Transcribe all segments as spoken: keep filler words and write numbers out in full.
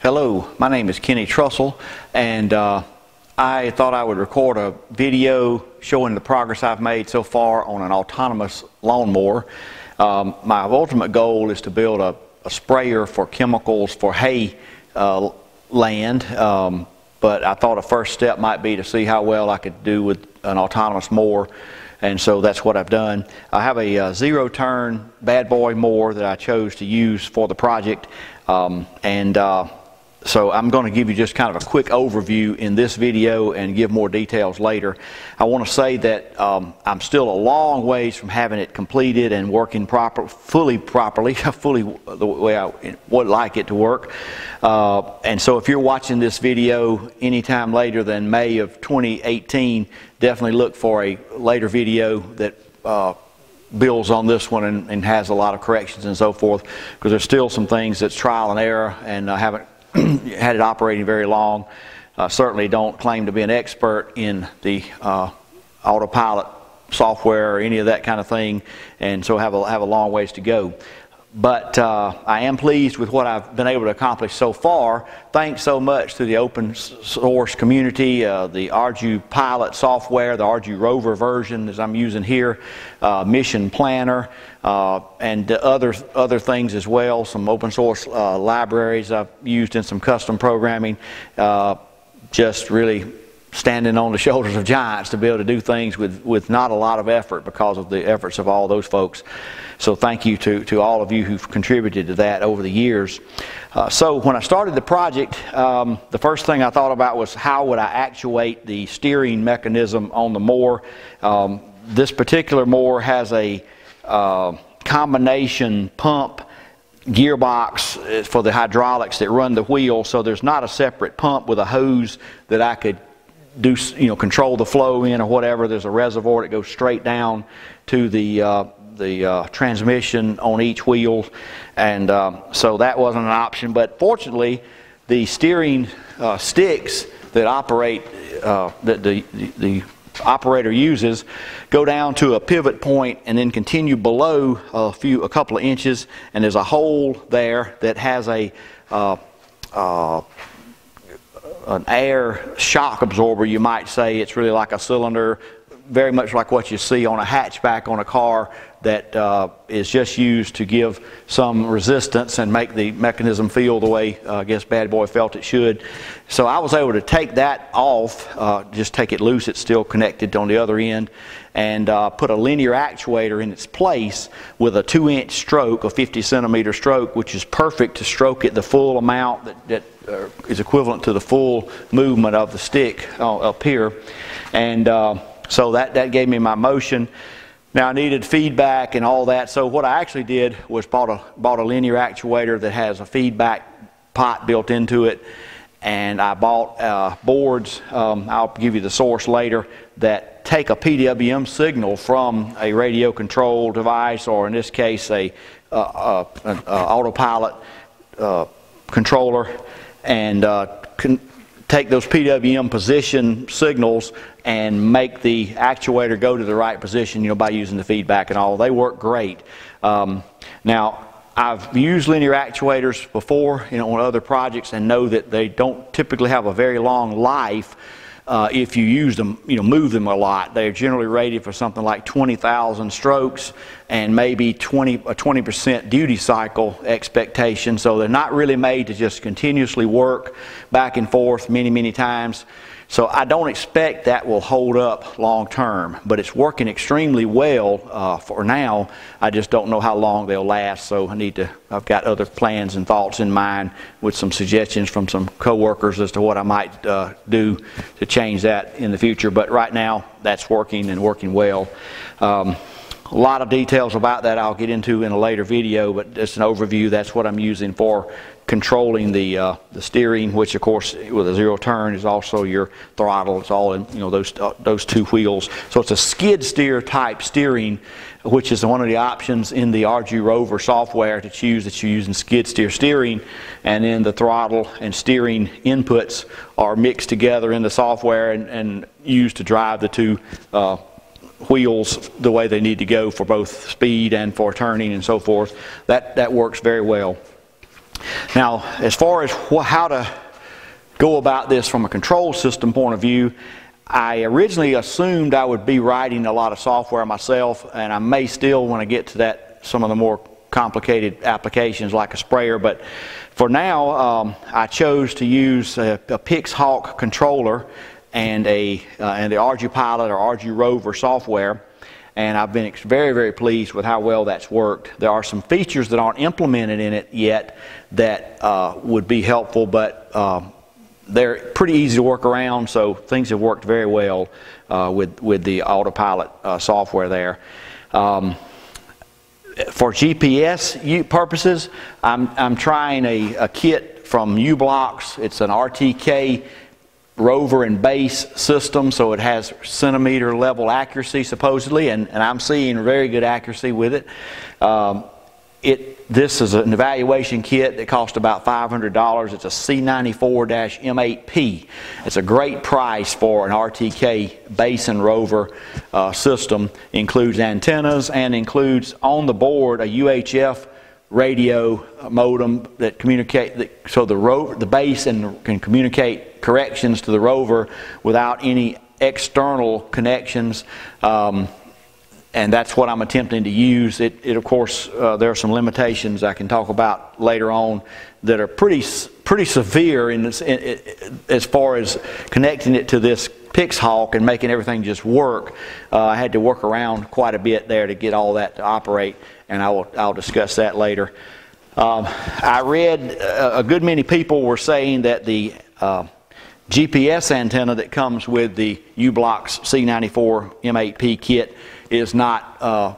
Hello, my name is Kenny Trussell, and uh, I thought I would record a video showing the progress I've made so far on an autonomous lawnmower. Um, my ultimate goal is to build a, a sprayer for chemicals for hay uh, land, um, but I thought a first step might be to see how well I could do with an autonomous mower, and so that's what I've done. I have a uh, zero-turn Bad Boy mower that I chose to use for the project, um, and uh, So I'm going to give you just kind of a quick overview in this video and give more details later. I want to say that um, I'm still a long ways from having it completed and working proper, fully properly, fully the way I would like it to work. Uh, and so if you're watching this video anytime later than May of twenty eighteen, definitely look for a later video that uh, builds on this one and, and has a lot of corrections and so forth, because there's still some things that's trial and error, and I haven't had it operating very long. Uh, certainly don't claim to be an expert in the uh, ArduPilot software or any of that kind of thing, and so have a, have a long ways to go. But uh, I am pleased with what I've been able to accomplish so far. Thanks so much to the open source community, uh, the ArduPilot software, the ArduRover version that I'm using here, uh, Mission Planner, uh, and other, other things as well, some open source uh, libraries I've used in some custom programming, uh, just really standing on the shoulders of giants to be able to do things with, with not a lot of effort because of the efforts of all those folks. So thank you to, to all of you who've contributed to that over the years. Uh, so when I started the project, um, the first thing I thought about was how would I actuate the steering mechanism on the mower. Um, this particular mower has a uh, combination pump gearbox for the hydraulics that run the wheel, so there's not a separate pump with a hose that I could do, you know, control the flow in or whatever. There's a reservoir that goes straight down to the uh, the uh, transmission on each wheel, and um, so that wasn't an option. But fortunately, the steering uh, sticks that operate uh, that the, the the operator uses go down to a pivot point and then continue below a few a couple of inches, and there's a hole there that has a uh, uh, an air shock absorber, you might say. It's really like a cylinder, very much like what you see on a hatchback on a car, that uh, is just used to give some resistance and make the mechanism feel the way uh, I guess Bad Boy felt it should. So I was able to take that off, uh, just take it loose, it's still connected on the other end, and uh, put a linear actuator in its place with a two inch stroke, a fifty centimeter stroke, which is perfect to stroke it the full amount that, that uh, is equivalent to the full movement of the stick uh, up here. And uh, so that, that gave me my motion. Now I needed feedback and all that, so what I actually did was bought a, bought a linear actuator that has a feedback pot built into it, and I bought uh, boards, um, I'll give you the source later, that take a P W M signal from a radio control device, or in this case a, uh, uh, an uh, ArduPilot uh, controller, and uh, con take those P W M position signals and make the actuator go to the right position, you know, by using the feedback and all. They work great. Um, now, I've used linear actuators before, you know, on other projects, and know that they don't typically have a very long life uh, if you use them, you know, move them a lot. They're generally rated for something like twenty thousand strokes and maybe twenty, a twenty percent duty cycle expectation. So they're not really made to just continuously work back and forth many, many times. So I don't expect that will hold up long term, but it's working extremely well uh, for now. I just don't know how long they'll last, so I need to, I've got other plans and thoughts in mind with some suggestions from some coworkers as to what I might uh, do to change that in the future. But right now, that's working and working well. Um, a lot of details about that I'll get into in a later video, but just an overview, that's what I'm using for controlling the uh, the steering, which of course with a zero turn is also your throttle. It's all in, you know, those uh, those two wheels. So it's a skid steer type steering, which is one of the options in the ArduRover software to choose, that you're using skid steer steering, and then the throttle and steering inputs are mixed together in the software and, and used to drive the two uh, wheels the way they need to go for both speed and for turning and so forth. That that works very well. Now, as far as how to go about this from a control system point of view, I originally assumed I would be writing a lot of software myself, and I may still when I get to that some of the more complicated applications like a sprayer, but for now um, I chose to use a, a Pixhawk controller and a uh, and the ArduPilot or ArduRover software, and I've been very very pleased with how well that's worked. There are some features that aren't implemented in it yet that uh, would be helpful, but uh, they're pretty easy to work around, so things have worked very well uh, with with the ArduPilot uh, software there. Um, For G P S purposes, I'm, I'm trying a, a kit from u-blox. It's an R T K rover and base system, so it has centimeter level accuracy supposedly, and, and I'm seeing very good accuracy with it. Um, it this is an evaluation kit that cost about five hundred dollars. It's a C ninety-four M eight P. It's a great price for an R T K base and rover uh, system. It includes antennas and includes on the board a U H F radio modem that communicate that, so the rover, the base and can communicate corrections to the rover without any external connections. Um, And that's what I'm attempting to use. It, it of course, uh, there are some limitations I can talk about later on that are pretty pretty severe in this, in, in, as far as connecting it to this Pixhawk and making everything just work. Uh, I had to work around quite a bit there to get all that to operate, and I will I'll discuss that later. Um, I read a, a good many people were saying that the uh, G P S antenna that comes with the u-blox C ninety-four M eight P kit is not uh,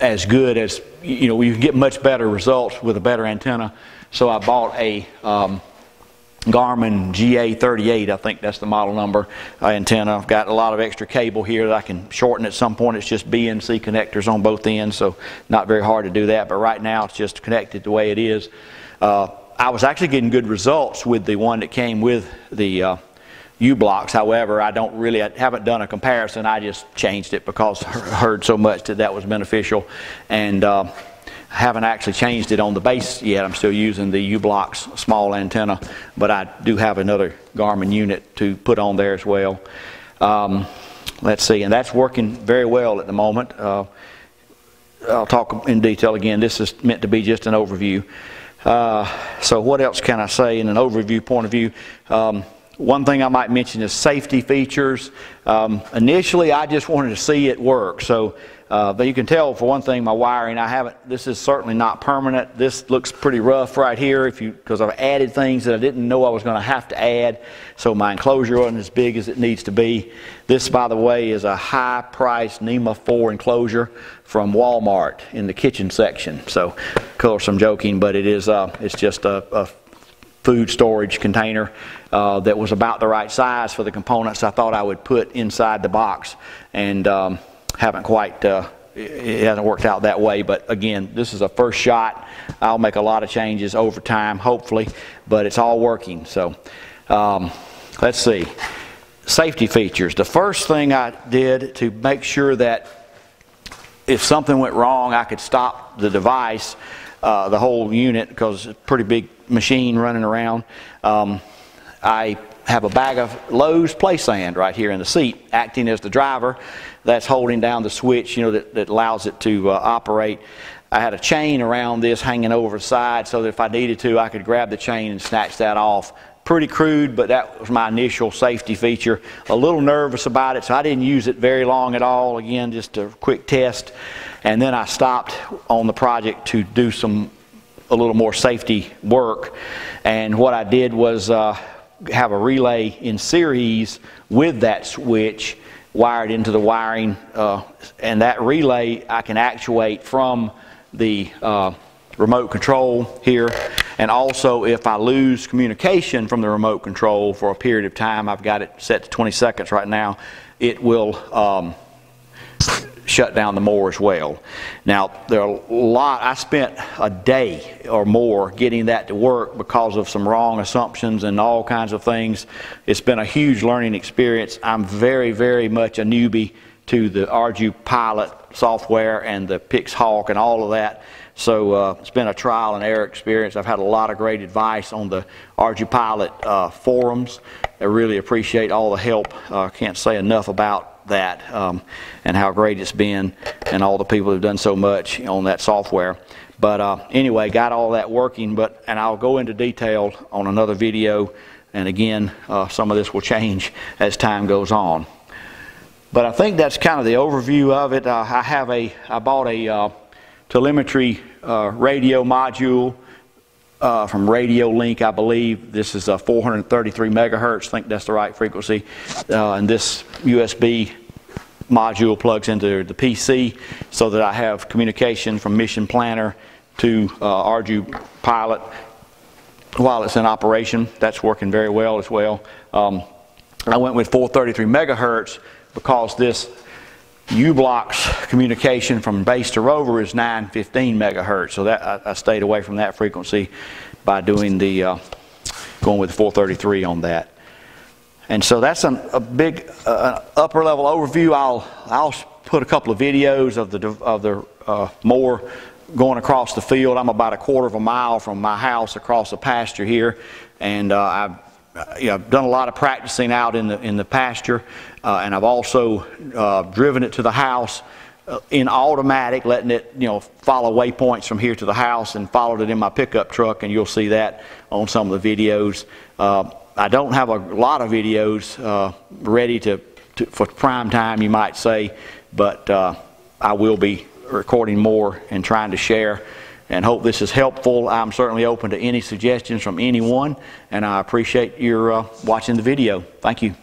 as good as, you know, you can get much better results with a better antenna. So I bought a um, Garmin G A thirty-eight, I think that's the model number, uh, antenna. I've got a lot of extra cable here that I can shorten at some point. It's just B N C connectors on both ends, so not very hard to do that, but right now it's just connected the way it is. Uh, I was actually getting good results with the one that came with the uh, u-blox. However, I don't really, I haven't done a comparison. I just changed it because I heard so much that that was beneficial, and uh, I haven't actually changed it on the base yet. I'm still using the u-blox small antenna, but I do have another Garmin unit to put on there as well. Um, let's see, and that's working very well at the moment. Uh, I'll talk in detail again. This is meant to be just an overview. Uh, so what else can I say in an overview point of view? Um, One thing I might mention is safety features. Um, initially, I just wanted to see it work. So, uh, but you can tell for one thing, my wiring, I haven't, this is certainly not permanent. This looks pretty rough right here if you, because I've added things that I didn't know I was going to have to add. So my enclosure wasn't as big as it needs to be. This, by the way, is a high-priced NEMA four enclosure from Walmart in the kitchen section. So, of course, I'm joking, but it is, uh, it's just a, a food storage container uh, that was about the right size for the components I thought I would put inside the box, and um, haven't quite, uh, it hasn't worked out that way, but again, this is a first shot. I'll make a lot of changes over time, hopefully, but it's all working. So um, let's see, safety features. The first thing I did to make sure that if something went wrong, I could stop the device, uh, the whole unit, because it's a pretty big machine running around. Um, I have a bag of Lowe's play sand right here in the seat, acting as the driver. That's holding down the switch, you know, that, that allows it to uh, operate. I had a chain around this hanging over the side so that if I needed to, I could grab the chain and snatch that off. Pretty crude, but that was my initial safety feature. A little nervous about it, so I didn't use it very long at all. Again, just a quick test. And then I stopped on the project to do some a little more safety work, and what I did was uh, have a relay in series with that switch wired into the wiring, uh, and that relay I can actuate from the uh, remote control here, and also if I lose communication from the remote control for a period of time, I've got it set to twenty seconds right now, it will um, shut down the mower as well. Now there are a lot, I spent a day or more getting that to work because of some wrong assumptions and all kinds of things. It's been a huge learning experience. I'm very, very much a newbie to the ArduPilot software and the Pixhawk and all of that. So uh, it's been a trial and error experience. I've had a lot of great advice on the ArduPilot uh, forums. I really appreciate all the help. I uh, can't say enough about that um, and how great it's been, and all the people who've done so much on that software. But uh, anyway, got all that working, but and I'll go into detail on another video, and again, uh, some of this will change as time goes on. But I think that's kind of the overview of it. Uh, I have a, I bought a uh, telemetry uh, radio module uh, from RadioLink, I believe. This is a four hundred thirty-three megahertz. I think that's the right frequency. Uh, and this U S B module plugs into the P C, so that I have communication from Mission Planner to uh, ArduPilot while it's in operation. That's working very well as well. Um, I went with four thirty-three megahertz. Because this u-blox communication from base to rover is nine fifteen megahertz, so that I, I stayed away from that frequency by doing the uh, going with four thirty-three on that. And so that's an, a big uh, upper level overview. I'll I'll put a couple of videos of the of the uh, more going across the field. I'm about a quarter of a mile from my house across the pasture here, and uh, I've. Yeah, I've done a lot of practicing out in the in the pasture, uh, and I've also uh, driven it to the house uh, in automatic, letting it you know follow waypoints from here to the house, and followed it in my pickup truck, and you'll see that on some of the videos. Uh, I don't have a lot of videos uh, ready to, to for prime time, you might say, but uh, I will be recording more and trying to share. And hope this is helpful. I'm certainly open to any suggestions from anyone, and I appreciate your uh, watching the video. Thank you.